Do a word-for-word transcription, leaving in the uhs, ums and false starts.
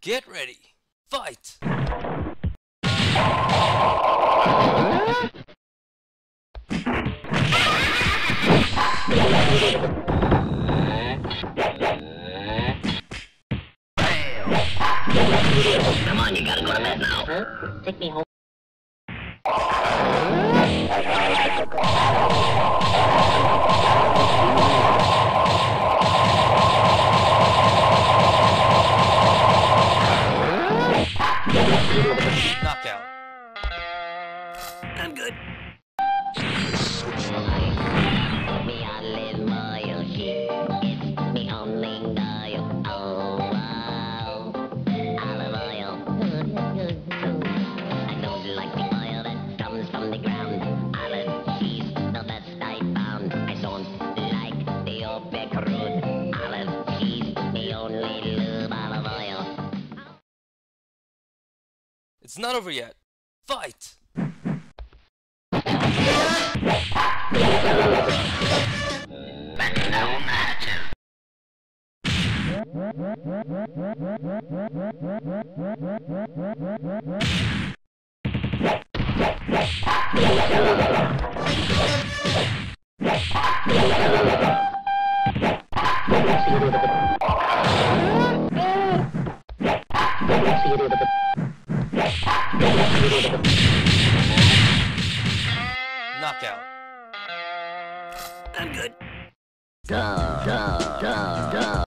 Get ready. Fight. Come on, you gotta go to bed now. Huh? Take me home. Knockout. I'm good. It's not over yet. Fight! Knockout. I'm good. Duh, duh, duh, duh.